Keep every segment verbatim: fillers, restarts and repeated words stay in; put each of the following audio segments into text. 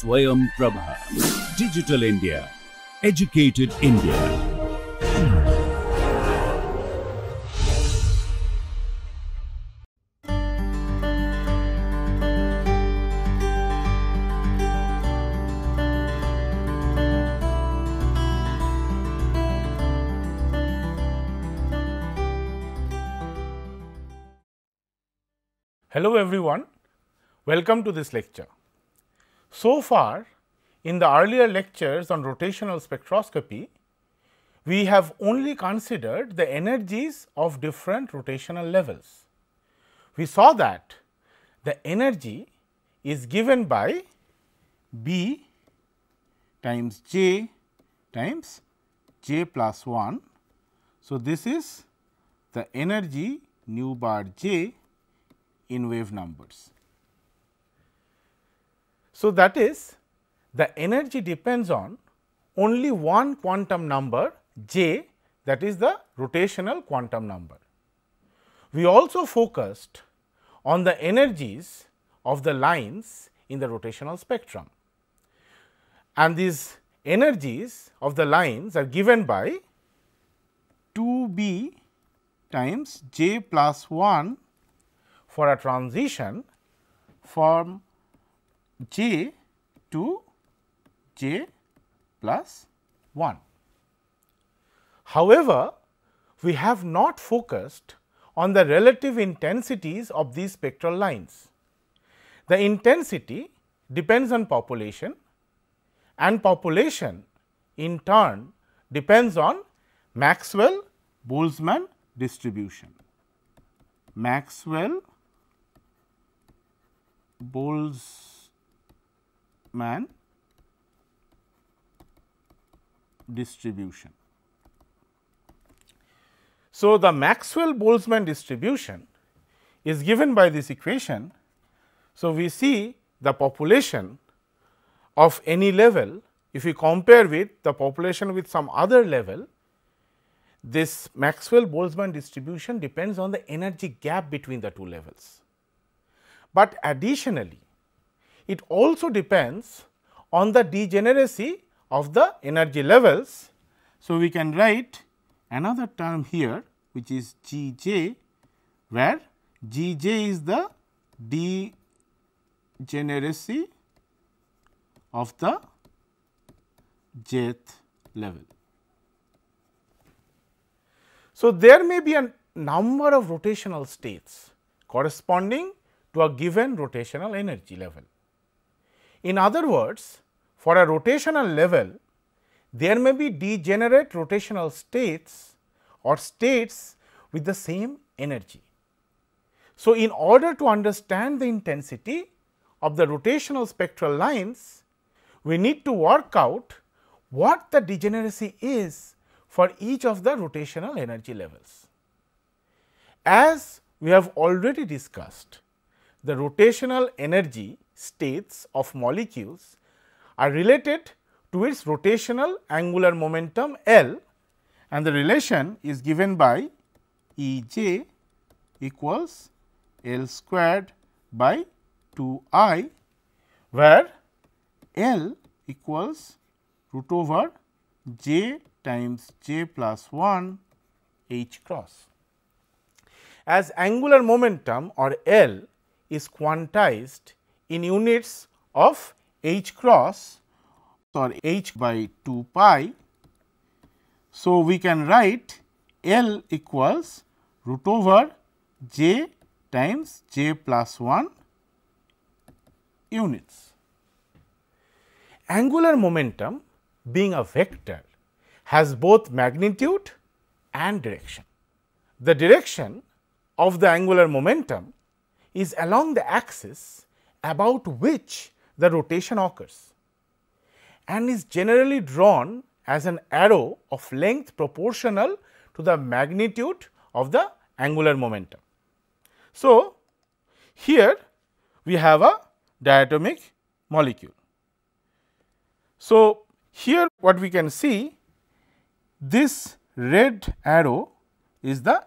Swayam Prabha. Digital India. Educated India. Hello everyone, welcome to this lecture. So far, in the earlier lectures on rotational spectroscopy, we have only considered the energies of different rotational levels. We saw that the energy is given by B times J times J plus one. So, this is the energy nu bar J in wave numbers. So, that is the energy depends on only one quantum number J, that is the rotational quantum number. We also focused on the energies of the lines in the rotational spectrum, and these energies of the lines are given by two B times J plus one for a transition from J to J plus one. However, we have not focused on the relative intensities of these spectral lines. The intensity depends on population, and population in turn depends on Maxwell Boltzmann distribution. Maxwell Boltzmann distribution. So, the Maxwell Boltzmann distribution is given by this equation. So, we see the population of any level, if we compare with the population with some other level, this Maxwell Boltzmann distribution depends on the energy gap between the two levels. But additionally, it also depends on the degeneracy of the energy levels. So, we can write another term here, which is G J, where G J is the degeneracy of the jth level. So, there may be a number of rotational states corresponding to a given rotational energy level. In other words, for a rotational level, there may be degenerate rotational states or states with the same energy. So, in order to understand the intensity of the rotational spectral lines, we need to work out what the degeneracy is for each of the rotational energy levels. As we have already discussed, the rotational energy states of molecules are related to its rotational angular momentum L, and the relation is given by E j equals L squared by two I, where L equals root over J times J plus one H cross. As angular momentum or L is quantized in units of H cross or H by two pi. So, we can write L equals root over J times J plus one units. Angular momentum, being a vector, has both magnitude and direction. The direction of the angular momentum is along the axis about which the rotation occurs, and is generally drawn as an arrow of length proportional to the magnitude of the angular momentum. So, here we have a diatomic molecule. So, here what we can see, this red arrow is the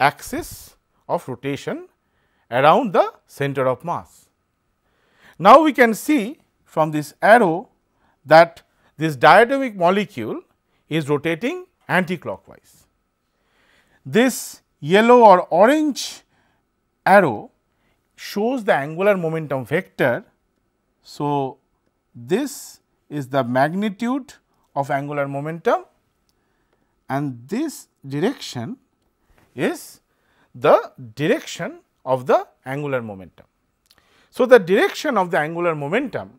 axis of rotation around the center of mass. Now, we can see from this arrow that this diatomic molecule is rotating anticlockwise. This yellow or orange arrow shows the angular momentum vector. So, this is the magnitude of angular momentum, and this direction is the direction of the angular momentum. So, the direction of the angular momentum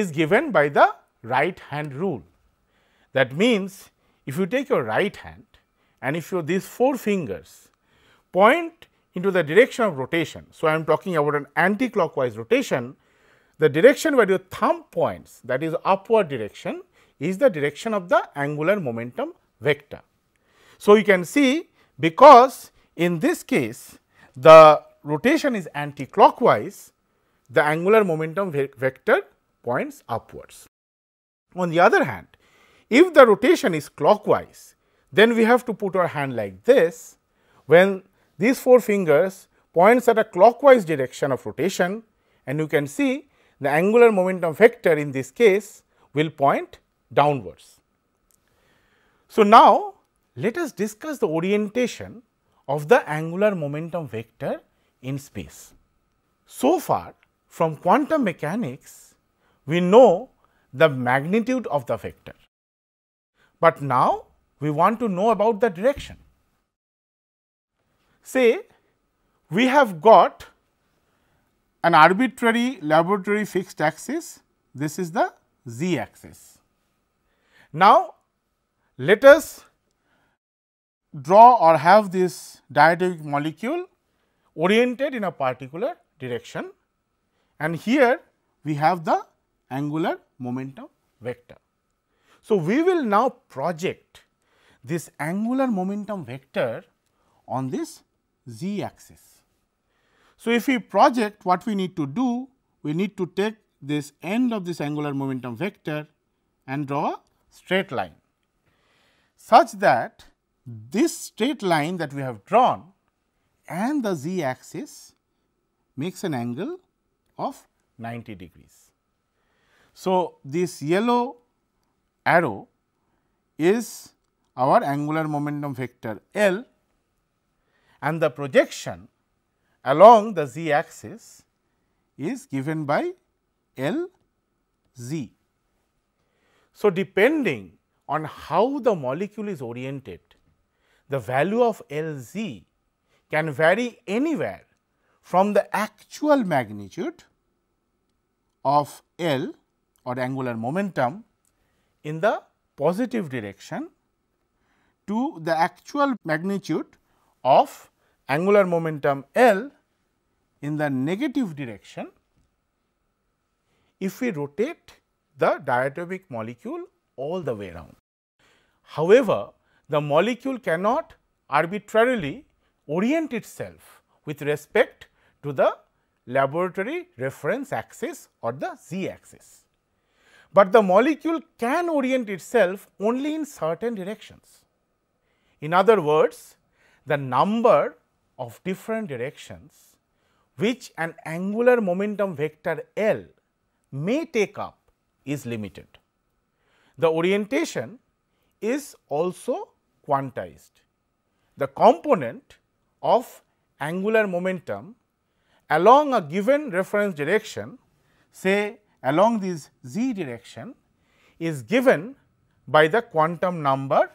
is given by the right hand rule. That means, if you take your right hand and if you these four fingers point into the direction of rotation. So, I am talking about an anti-clockwise rotation. The direction where your thumb points, that is upward direction, is the direction of the angular momentum vector. So, you can see, because in this case the rotation is anti-clockwise, the angular momentum ve vector points upwards. On the other hand, if the rotation is clockwise, then we have to put our hand like this. When these four fingers points at a clockwise direction of rotation, and you can see the angular momentum vector in this case will point downwards. So, now let us discuss the orientation of the angular momentum vector in space. So far, from quantum mechanics, we know the magnitude of the vector, but now we want to know about the direction. Say, we have got an arbitrary laboratory fixed axis, this is the z axis. Now, let us draw or have this diatomic molecule oriented in a particular direction, and here we have the angular momentum vector. So, we will now project this angular momentum vector on this z axis. So, if we project, what we need to do, we need to take this end of this angular momentum vector and draw a straight line, such that this straight line that we have drawn and the z axis makes an angle of ninety degrees. So, this yellow arrow is our angular momentum vector L, and the projection along the z axis is given by L z. So, depending on how the molecule is oriented, the value of L z can vary anywhere from the actual magnitude of L or angular momentum in the positive direction to the actual magnitude of angular momentum L in the negative direction if we rotate the diatomic molecule all the way around. However, the molecule cannot arbitrarily orient itself with respect to the laboratory reference axis or the z axis, but the molecule can orient itself only in certain directions. In other words, the number of different directions which an angular momentum vector L may take up is limited. The orientation is also quantized. The component of angular momentum along a given reference direction, say along this z direction, is given by the quantum number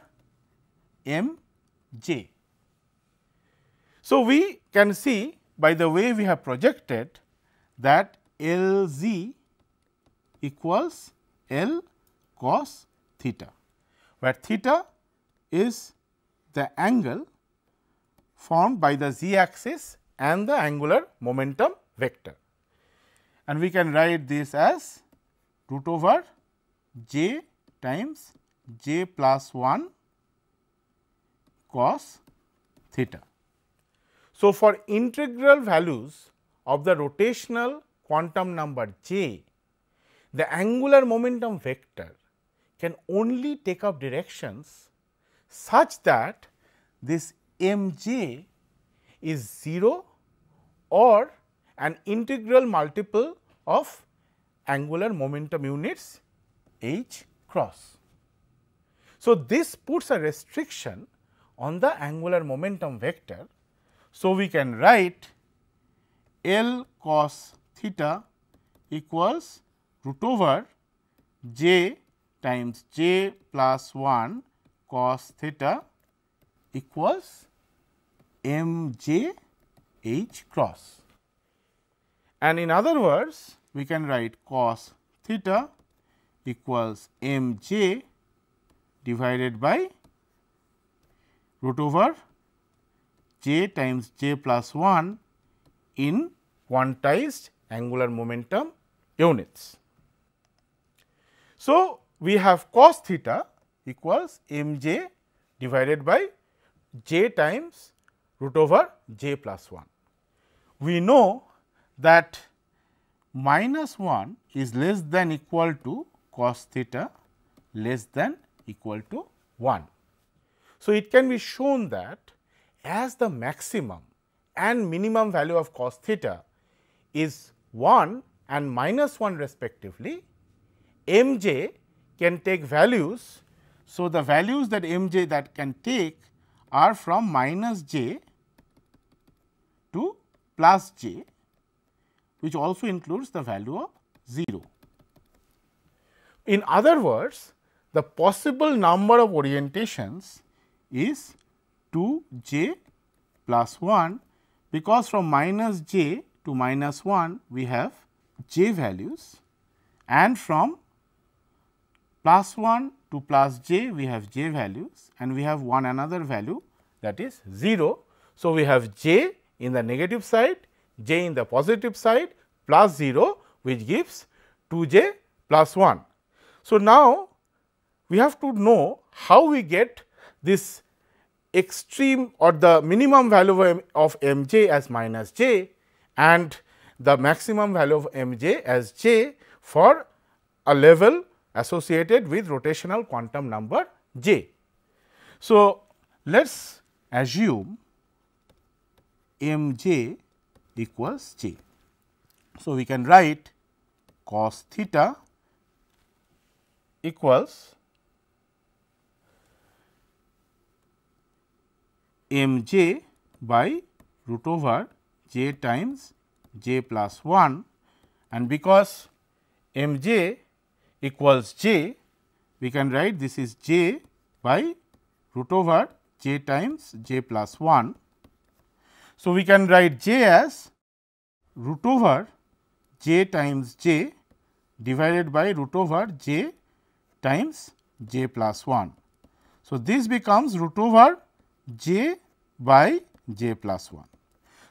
m j. So, we can see by the way we have projected that L z equals L cos theta, where theta is the angle formed by the z axis and the angular momentum vector, and we can write this as root over j times j plus one cos theta. So, for integral values of the rotational quantum number j, the angular momentum vector can only take up directions such that this m j is zero or an integral multiple of angular momentum units h cross. So, this puts a restriction on the angular momentum vector. So, we can write L cos theta equals root over j times j plus one cos theta equals m j h cross. And in other words, we can write cos theta equals m j divided by root over j times j plus one in quantized angular momentum units. So, we have cos theta equals m j divided by j times root over j plus one. We know that minus one is less than equal to cos theta less than equal to one. So, it can be shown that as the maximum and minimum value of cos theta is one and minus one respectively, m j can take values. So, the values that m j that can take are from minus j to plus j, which also includes the value of zero. In other words, the possible number of orientations is two j plus one, because from minus j to minus one we have j values, and from plus one to plus j we have j values, and we have one another value that is zero. So, we have j in the negative side, j in the positive side, plus zero, which gives two j plus one. So, now we have to know how we get this extreme or the minimum value of m, of m j as minus j and the maximum value of m j as j for a level associated with rotational quantum number j. So, let us assume m j equals j. So, we can write cos theta equals m j by root over j times j plus one, and because m j equals j, we can write this is j by root over j times j plus one. So, we can write j as root over j times j divided by root over j times j plus one. So, this becomes root over j by j plus one.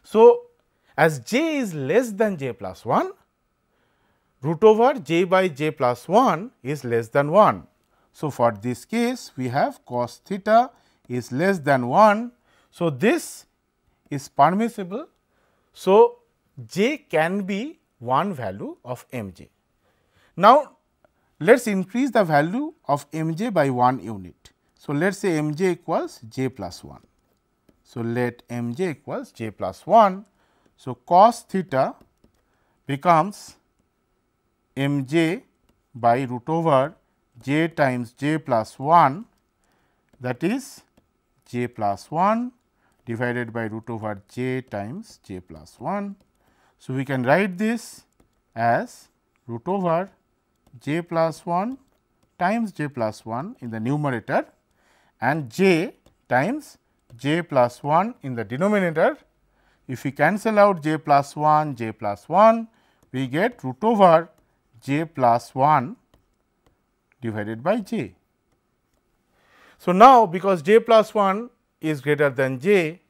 So, as j is less than j plus one, root over j by j plus one is less than one. So, for this case we have cos theta is less than one. So, this is permissible. So, j can be one value of m j. Now, let us increase the value of m j by one unit. So, let us say m j equals j plus one. So, let m j equals j plus one. So, cos theta becomes m j by root over j times j plus one, that is j plus one divided by root over j times j plus one. So, we can write this as root over j plus one times j plus one in the numerator and j times j plus one in the denominator. If we cancel out j plus one, j plus one, we get root over j plus one divided by j. So, now because j plus one is greater than j,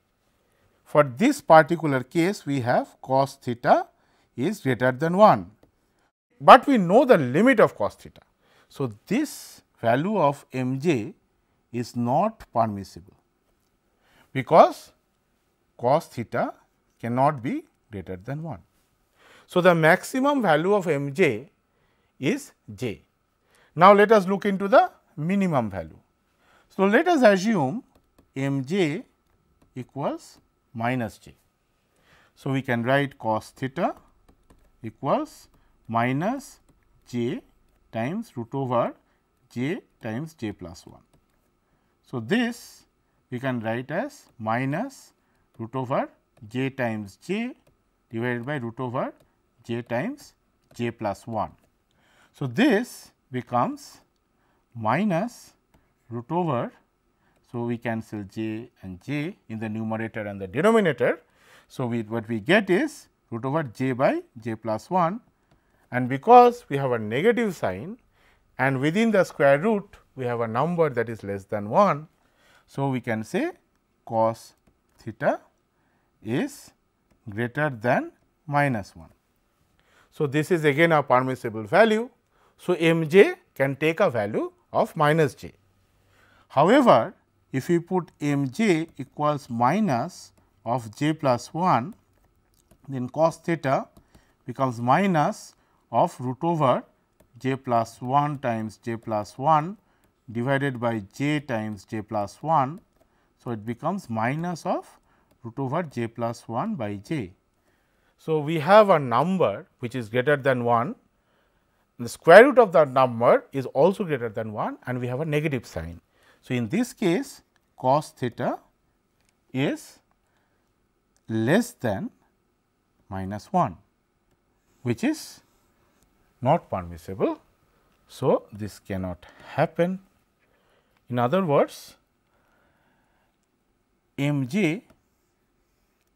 for this particular case we have cos theta is greater than one, but we know the limit of cos theta. So, this value of m j is not permissible, because cos theta cannot be greater than one. So, the maximum value of m j is j. Now, let us look into the minimum value. So, let us assume m j equals minus j. So, we can write cos theta equals minus j times root over j times j plus one. So, this we can write as minus root over j times j divided by root over j times j plus one. So, this becomes minus root over, so we cancel j and j in the numerator and the denominator. So, we what we get is root over j by j plus one, and because we have a negative sign and within the square root we have a number that is less than one. So, we can say cos theta is greater than minus one. So, this is again a permissible value. So, m j can take a value of minus j. However, if we put m j equals minus of j plus one, then cos theta becomes minus of root over j plus one times j plus one divided by j times j plus one. So, it becomes minus of root over j plus one by j. So, we have a number which is greater than one, the square root of that number is also greater than one, and we have a negative sign. So, in this case cos theta is less than minus one, which is not permissible. So, this cannot happen. In other words, m j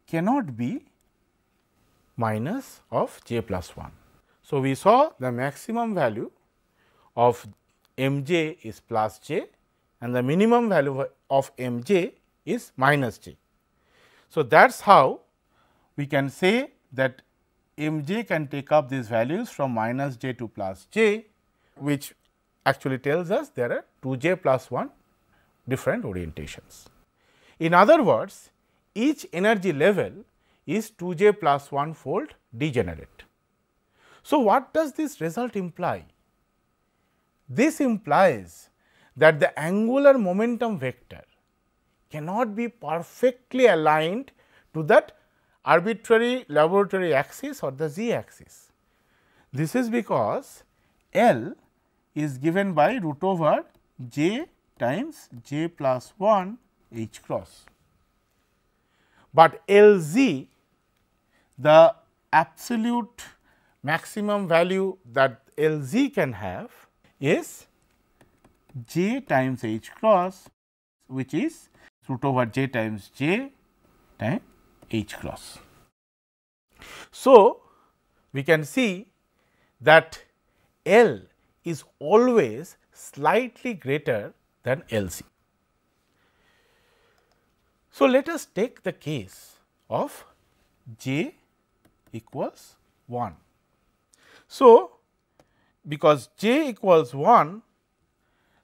cannot be minus of j plus one. So, we saw the maximum value of m j is plus j and the minimum value of m j is minus j. So, that is how we can say that m j can take up these values from minus j to plus j, which actually tells us there are two j plus one different orientations. In other words, each energy level is two j plus one fold degenerate. So, what does this result imply? This implies that the angular momentum vector cannot be perfectly aligned to that arbitrary laboratory axis or the z axis. This is because L is given by root over j times j plus one h cross, but L z, the absolute maximum value that L z can have is j times h cross, which is root over j times j times h cross. So, we can see that L is always slightly greater than L z. So, let us take the case of j equals one. So, because j equals one,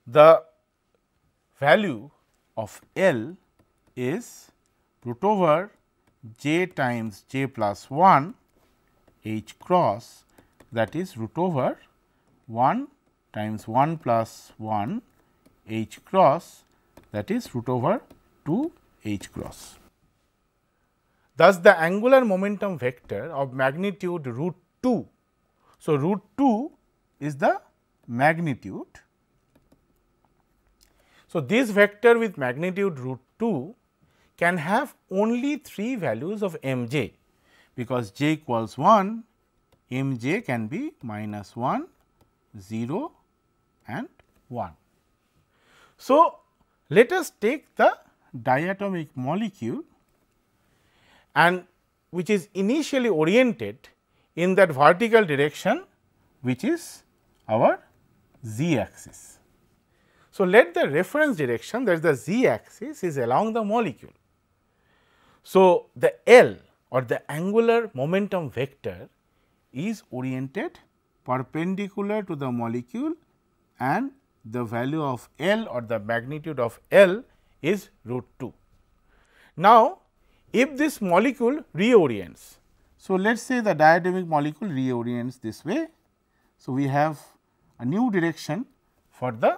the value of L is root over j times j plus one h cross, that is root over one times one plus one h cross, that is root over two h cross. Thus, the angular momentum vector of magnitude root two. So, root two is the magnitude. So, this vector with magnitude root two can have only three values of m j, because j equals one, m j can be minus one, zero and one. So, let us take the diatomic molecule, and which is initially oriented in that vertical direction which is our z axis. So, let the reference direction, that is the z axis, is along the molecule. So, the L or the angular momentum vector is oriented perpendicular to the molecule, and the value of L or the magnitude of L is root two. Now, if this molecule reorients, so let us say the diatomic molecule reorients this way. So, we have a new direction for the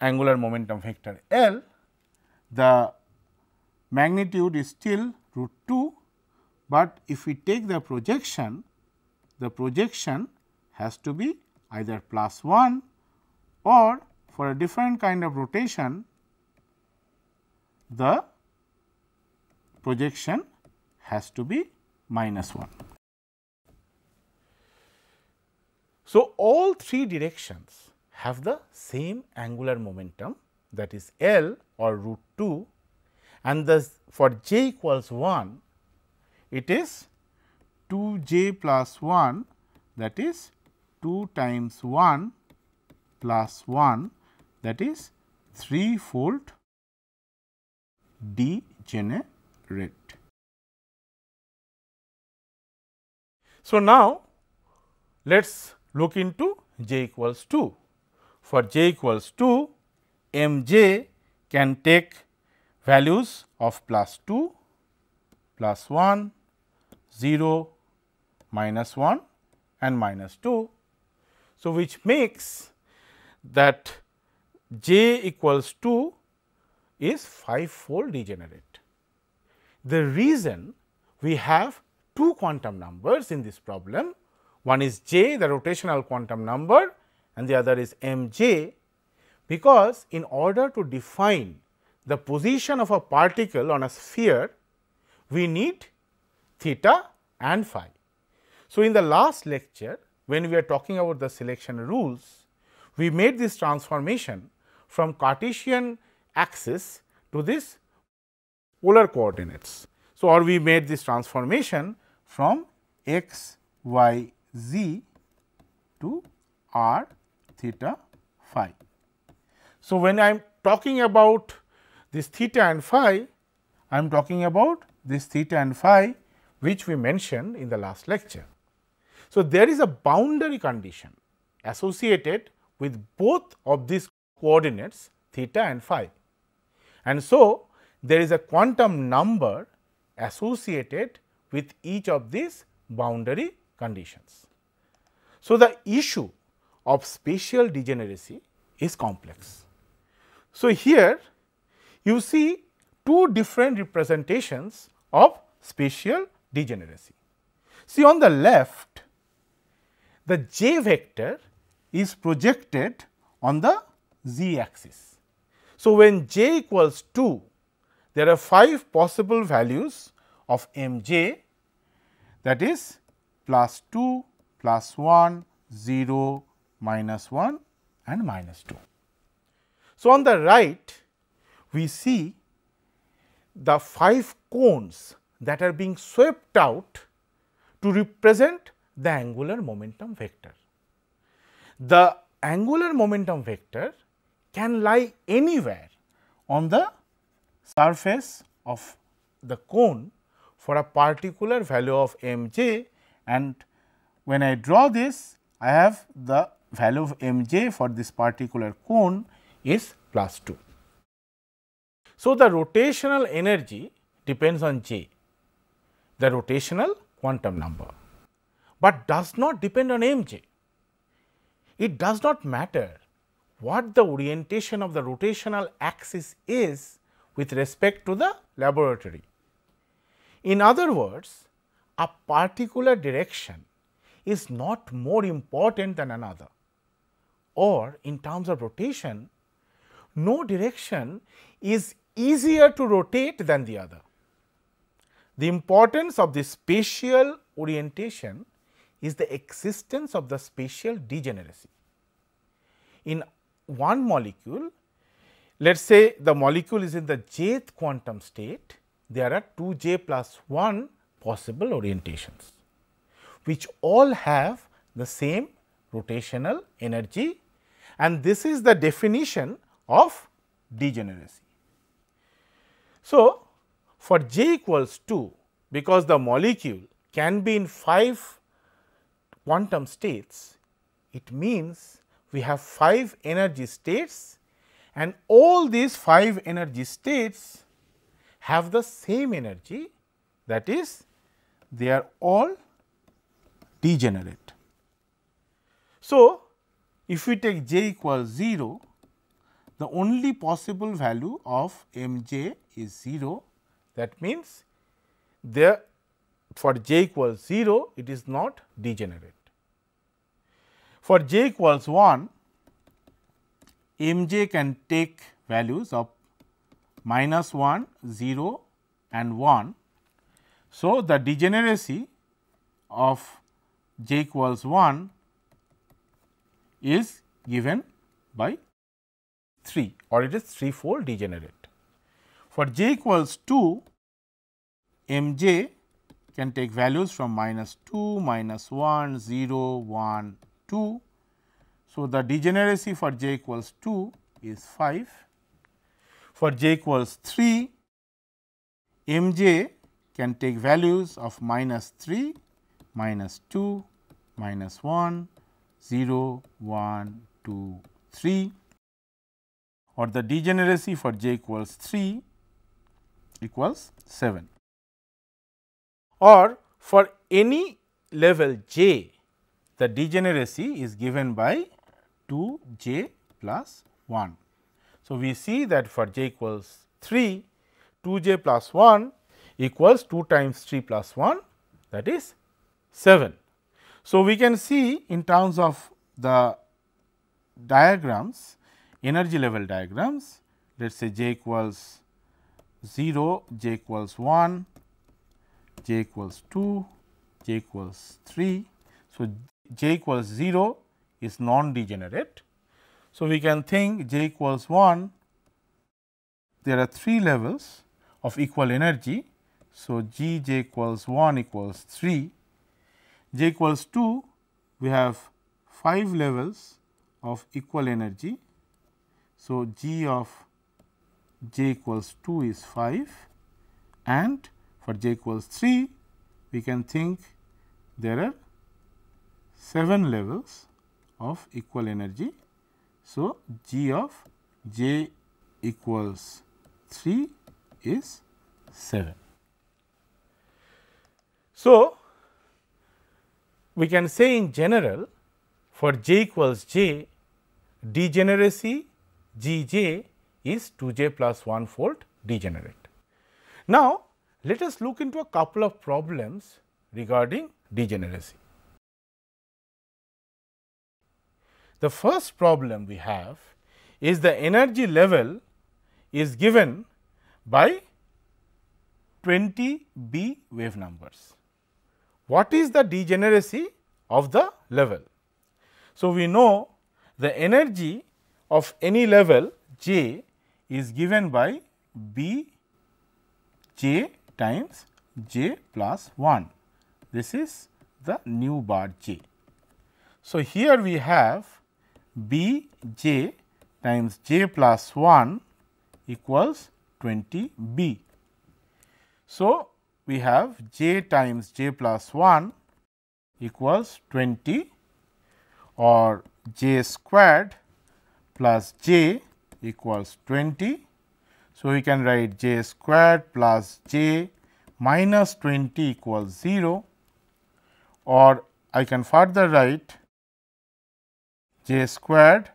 angular momentum vector L. The magnitude is still root two, but if we take the projection, the projection has to be either plus one or for a different kind of rotation, the projection has to be minus one. So, all three directions have the same angular momentum, that is L or root two, and thus for j equals one, it is two j plus one, that is two times one plus one, that is three fold degenerate. So, now let us look into j equals two. For j equals two, m j can take values of plus two, plus one, zero, minus one and minus two. So, which makes that j equals two is five fold degenerate. The reason we have two quantum numbers in this problem, one is j, the rotational quantum number, and the other is m j, because in order to define the position of a particle on a sphere, we need theta and phi. So, in the last lecture, when we are talking about the selection rules, we made this transformation from Cartesian axis to this polar coordinates. So, or we made this transformation from x, y, z to r, theta, phi. So, when I am talking about this theta and phi, I am talking about this theta and phi which we mentioned in the last lecture. So, there is a boundary condition associated with both of these coordinates theta and phi, and so there is a quantum number associated with each of these boundary conditions. So, the issue of spatial degeneracy is complex. So, here you see two different representations of spatial degeneracy. See, on the left, the j vector is projected on the z axis. So, when j equals two, there are five possible values of m j, that is plus two, plus one, zero, minus one and minus two. So, on the right, we see the five cones that are being swept out to represent the angular momentum vector. The angular momentum vector can lie anywhere on the surface of the cone for a particular value of m j, and when I draw this, I have the value of m j for this particular cone is plus two. So, the rotational energy depends on j, the rotational quantum number, but does not depend on m j. It does not matter what the orientation of the rotational axis is with respect to the laboratory. In other words, a particular direction is not more important than another, or in terms of rotation, no direction is easier to rotate than the other. The importance of the spatial orientation is the existence of the spatial degeneracy. In one molecule, let us say the molecule is in the jth quantum state, there are two j plus one possible orientations, which all have the same rotational energy, and this is the definition of degeneracy. So, for j equals two, because the molecule can be in five quantum states, it means we have five energy states, and all these five energy states have the same energy, that is they are all degenerate. So, if we take j equals zero, the only possible value of m j is zero, that means there for j equals zero it is not degenerate. For j equals one, m j can take values of minus one, zero and one. So, the degeneracy of j equals one is given by three, or it is threefold degenerate. For j equals two, m j can take values from minus two, minus one, zero, one, two. So, the degeneracy for j equals two is five. For j equals three, m j can take values of minus three, minus two, minus one, zero, one, two, three, or the degeneracy for j equals three equals seven. Or for any level j, the degeneracy is given by two j plus one. So, we see that for j equals three, two j plus one equals two times three plus one, that is seven. So, we can see in terms of the diagrams, energy level diagrams, let us say j equals zero, j equals one, j equals two, j equals three. So, j equals zero is non-degenerate. So, we can think j equals one, there are three levels of equal energy. So, g j equals one equals three, j equals two, we have five levels of equal energy. So, g of j equals two is five, and for j equals three, we can think there are seven levels of equal energy. So, g of j equals three is seven. So, we can say in general for j equals j, degeneracy g j is two j plus one fold degenerate. Now, let us look into a couple of problems regarding degeneracy. The first problem we have is the energy level is given by twenty B wave numbers. What is the degeneracy of the level? So, we know the energy of any level j is given by B j times j plus one. This is the nu bar j. So, here we have B j times j plus one equals twenty B. So, we have j times j plus one equals twenty, or j squared plus j equals twenty. So, we can write j squared plus j minus twenty equals zero, or I can further write j squared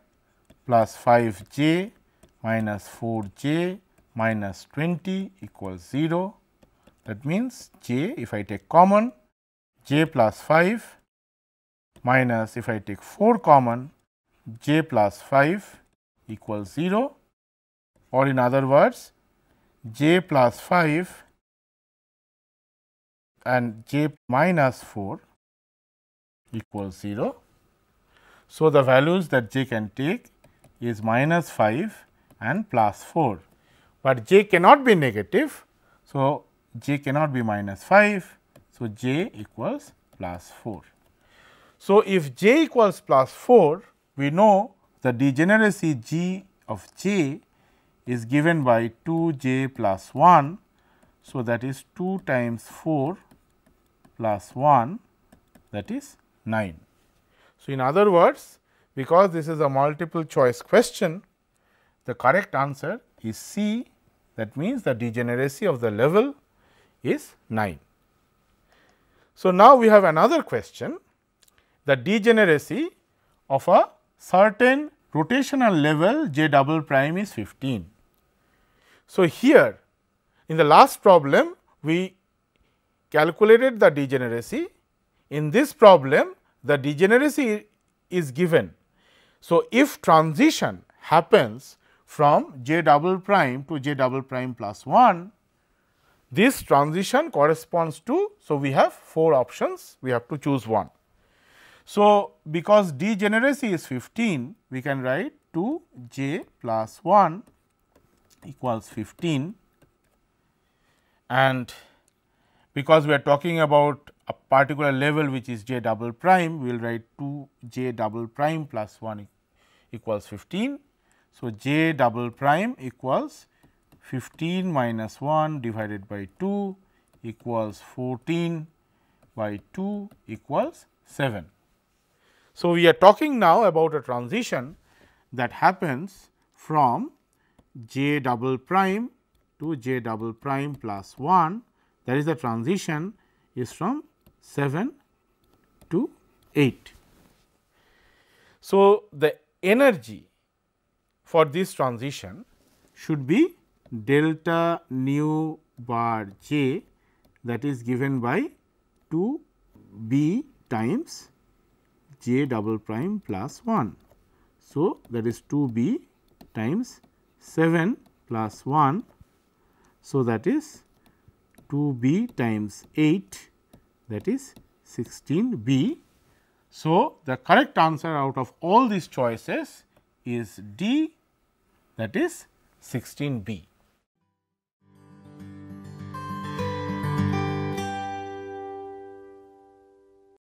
plus five j minus four j minus twenty equals zero. That means, j, if I take common, j plus five minus, if I take four common, j plus five equals zero, or in other words, j plus five and j minus four equals zero. So, the values that j can take is minus five and plus four, but j cannot be negative. So, j cannot be minus five. So, j equals plus four. So, if j equals plus four, we know the degeneracy g of j is given by two j plus one. So, that is two times four plus one, that is nine. So, in other words, because this is a multiple choice question, the correct answer is C. That means, the degeneracy of the level is nine. So, now we have another question, the degeneracy of a certain rotational level j double prime is fifteen. So, here in the last problem we calculated the degeneracy. In this problem, the degeneracy is given. So, if transition happens from j double prime to j double prime plus one, this transition corresponds to, so we have four options, we have to choose one. So, because degeneracy is fifteen, we can write two j plus one equals fifteen, and because we are talking about a particular level which is j double prime, we will write two j double prime plus one equals fifteen. So, j double prime equals fifteen minus one divided by two equals fourteen by two equals seven. So, we are talking now about a transition that happens from j double prime to j double prime plus one, that is the transition is from seven to eight. So, the energy for this transition should be delta nu bar j, that is given by two b times j double prime plus one. So, that is two b times seven plus one. So, that is two b times eight, that is sixteen b. So, the correct answer out of all these choices is D, that is sixteen b.